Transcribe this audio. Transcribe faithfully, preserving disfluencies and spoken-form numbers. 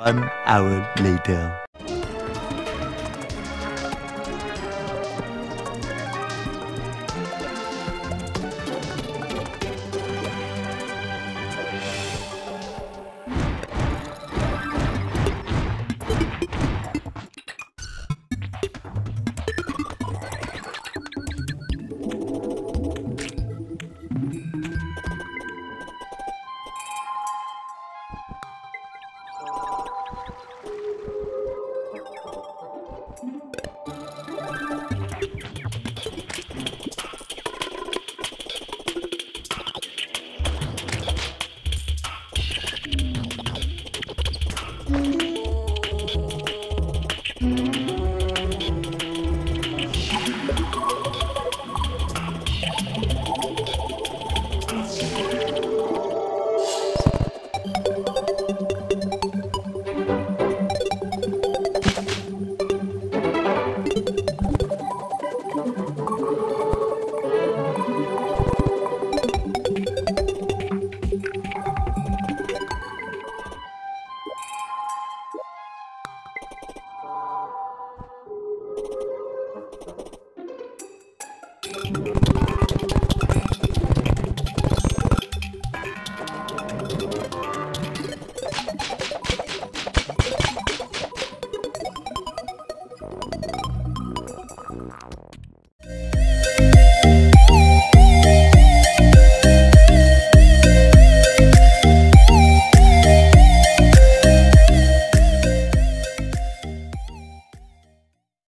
One hour later.